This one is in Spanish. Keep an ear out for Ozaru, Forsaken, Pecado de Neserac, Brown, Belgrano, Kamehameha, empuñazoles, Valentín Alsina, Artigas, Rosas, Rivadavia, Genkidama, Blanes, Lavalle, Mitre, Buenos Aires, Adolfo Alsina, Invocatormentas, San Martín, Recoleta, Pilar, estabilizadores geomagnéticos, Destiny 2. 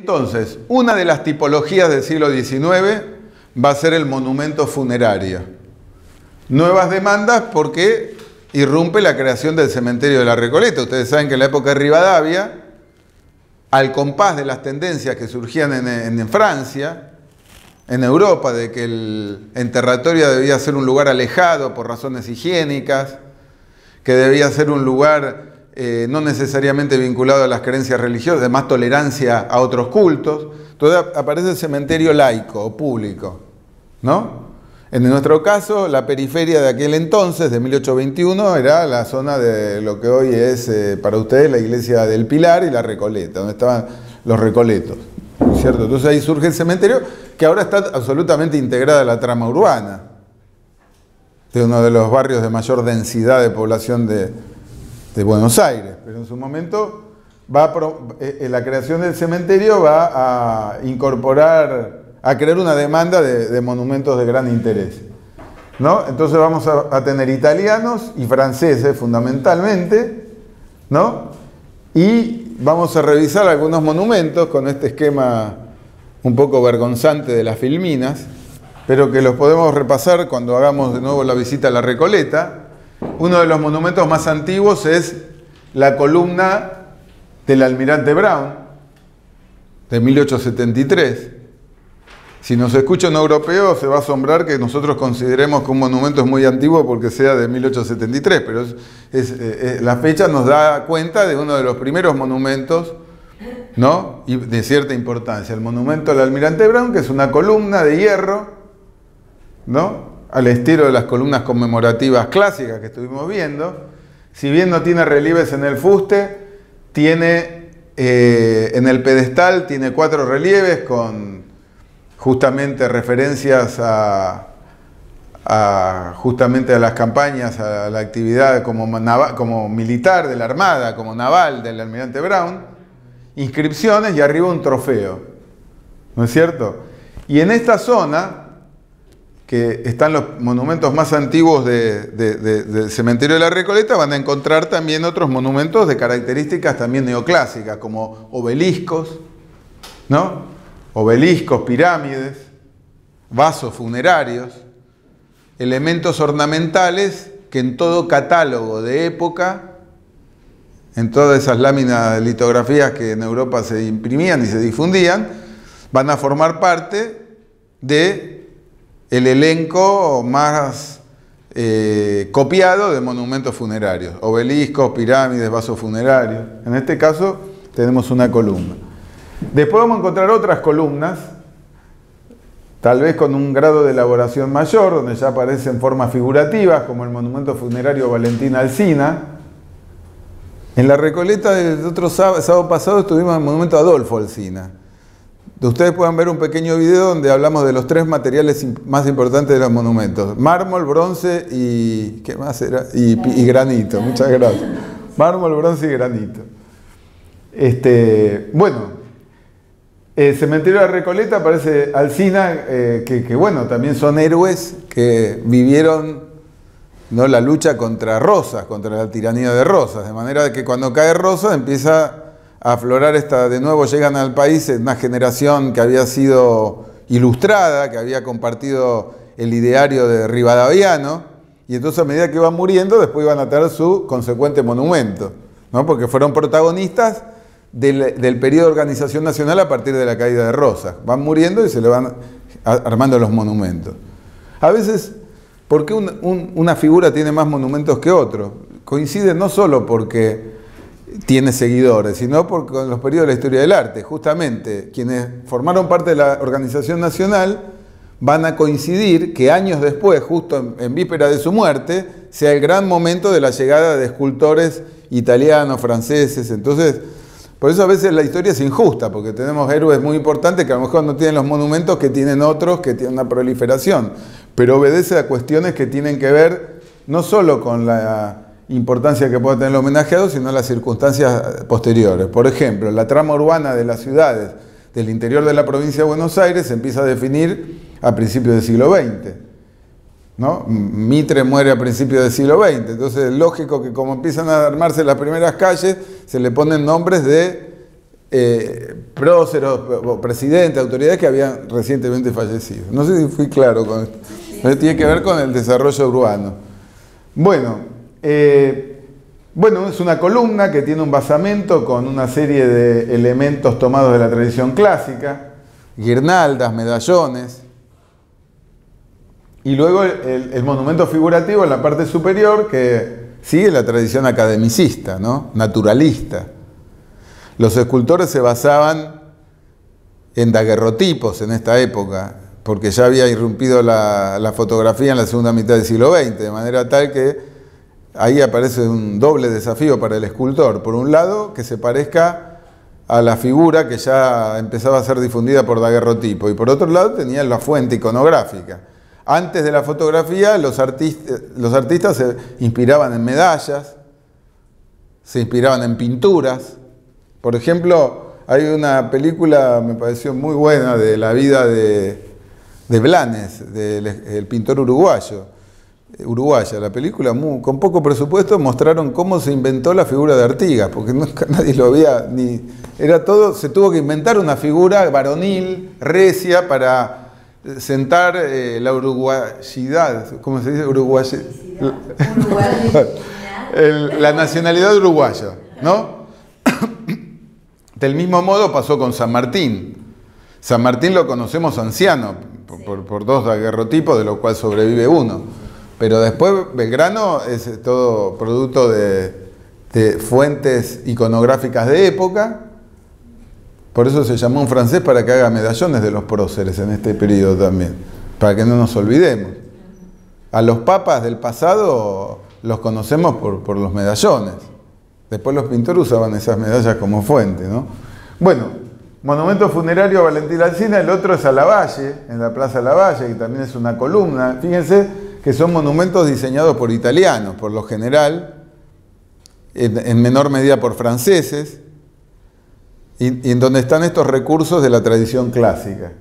Entonces, una de las tipologías del siglo XIX va a ser el monumento funerario. Nuevas demandas porque irrumpe la creación del cementerio de la Recoleta. Ustedes saben que en la época de Rivadavia, al compás de las tendencias que surgían en Francia, en Europa, de que el enterratorio debía ser un lugar alejado por razones higiénicas, que debía ser un lugar no necesariamente vinculado a las creencias religiosas, de más tolerancia a otros cultos. Entonces aparece el cementerio laico o público, ¿no? En nuestro caso, la periferia de aquel entonces, de 1821, era la zona de lo que hoy es, para ustedes, la iglesia del Pilar y la Recoleta, donde estaban los recoletos, ¿cierto? Entonces ahí surge el cementerio, que ahora está absolutamente integrada a la trama urbana, de uno de los barrios de mayor densidad de población de Buenos Aires, pero en su momento la creación del cementerio va a incorporar, a crear una demanda de monumentos de gran interés, ¿no? Entonces vamos a tener italianos y franceses fundamentalmente, ¿no? Y vamos a revisar algunos monumentos con este esquema un poco vergonzante de las filminas, pero que los podemos repasar cuando hagamos de nuevo la visita a la Recoleta. Uno de los monumentos más antiguos es la columna del almirante Brown, de 1873. Si nos escucha un europeo, se va a asombrar que nosotros consideremos que un monumento es muy antiguo porque sea de 1873, pero la fecha nos da cuenta de uno de los primeros monumentos, ¿no? Y de cierta importancia, el monumento al almirante Brown, que es una columna de hierro, ¿no?, al estilo de las columnas conmemorativas clásicas que estuvimos viendo. Si bien no tiene relieves en el fuste, tiene en el pedestal tiene 4 relieves con justamente referencias justamente a las campañas, a la actividad como militar de la Armada, como naval del almirante Brown, inscripciones y arriba un trofeo, ¿no es cierto? Y en esta zona, que están los monumentos más antiguos del cementerio de la Recoleta, van a encontrar también otros monumentos de características también neoclásicas, como obeliscos, ¿no? Obeliscos, pirámides, vasos funerarios, elementos ornamentales que en todo catálogo de época, en todas esas láminas de litografías que en Europa se imprimían y se difundían, van a formar parte de el elenco más copiado de monumentos funerarios, obeliscos, pirámides, vasos funerarios. En este caso tenemos una columna. Después vamos a encontrar otras columnas, tal vez con un grado de elaboración mayor, donde ya aparecen formas figurativas, como el monumento funerario Valentín Alsina. En la Recoleta del otro sábado pasado estuvimos en el monumento Adolfo Alsina. Ustedes pueden ver un pequeño video donde hablamos de los 3 materiales más importantes de los monumentos: mármol, bronce y... ¿qué más era? Y granito. Muchas gracias. Mármol, bronce y granito. Bueno, el cementerio de la Recoleta aparece Alsina, que bueno, también son héroes que vivieron, ¿no?, la lucha contra Rosas, contra la tiranía de Rosas, de manera que cuando cae Rosas empieza a aflorar de nuevo llegan al país una generación que había sido ilustrada, que había compartido el ideario de Rivadaviano, y entonces a medida que iban muriendo, después iban a tener su consecuente monumento, ¿no?, porque fueron protagonistas del periodo de organización nacional a partir de la caída de Rosas. Van muriendo y se le van armando los monumentos. A veces, ¿por qué una figura tiene más monumentos que otro? Coincide no solo porque tiene seguidores, sino porque en los periodos de la historia del arte, justamente quienes formaron parte de la organización nacional van a coincidir que años después, justo en víspera de su muerte, sea el gran momento de la llegada de escultores italianos, franceses. Entonces, por eso a veces la historia es injusta, porque tenemos héroes muy importantes que a lo mejor no tienen los monumentos que tienen otros, que tienen una proliferación, pero obedece a cuestiones que tienen que ver no solo con la importancia que pueda tener el homenajeado, sino las circunstancias posteriores. Por ejemplo, la trama urbana de las ciudades del interior de la provincia de Buenos Aires se empieza a definir a principios del siglo XX, ¿no? Mitre muere a principios del siglo XX, entonces es lógico que como empiezan a armarse las primeras calles, se le ponen nombres de próceros, presidentes, autoridades que habían recientemente fallecido. No sé si fui claro con esto. Pero tiene que ver con el desarrollo urbano. Bueno, es una columna que tiene un basamento con una serie de elementos tomados de la tradición clásica, guirnaldas, medallones, y luego el monumento figurativo en la parte superior que sigue la tradición academicista, ¿no? Naturalista. Los escultores se basaban en daguerrotipos en esta época, porque ya había irrumpido la fotografía en la segunda mitad del siglo XX, de manera tal que ahí aparece un doble desafío para el escultor. Por un lado, que se parezca a la figura que ya empezaba a ser difundida por daguerrotipo, y por otro lado tenía la fuente iconográfica. Antes de la fotografía, los artistas se inspiraban en medallas, se inspiraban en pinturas. Por ejemplo, hay una película, me pareció muy buena, de la vida de Blanes, el pintor uruguaya. La película, con poco presupuesto, mostraron cómo se inventó la figura de Artigas, porque nunca nadie lo había ni... Era todo, se tuvo que inventar una figura varonil, recia, para sentar la uruguayidad, ¿cómo se dice? La nacionalidad uruguaya, ¿no? Del mismo modo pasó con San Martín. San Martín lo conocemos anciano, por dos daguerrotipos, de los cuales sobrevive uno. Pero después Belgrano es todo producto de fuentes iconográficas de época. Por eso se llamó un francés para que haga medallones de los próceres en este periodo también, para que no nos olvidemos. A los papas del pasado los conocemos por los medallones. Después los pintores usaban esas medallas como fuente, ¿no? Bueno, monumento funerario Valentín Alsina, el otro es a Lavalle, en la Plaza Lavalle, que también es una columna. Fíjense que son monumentos diseñados por italianos, por lo general, en menor medida por franceses, y en donde están estos recursos de la tradición clásica.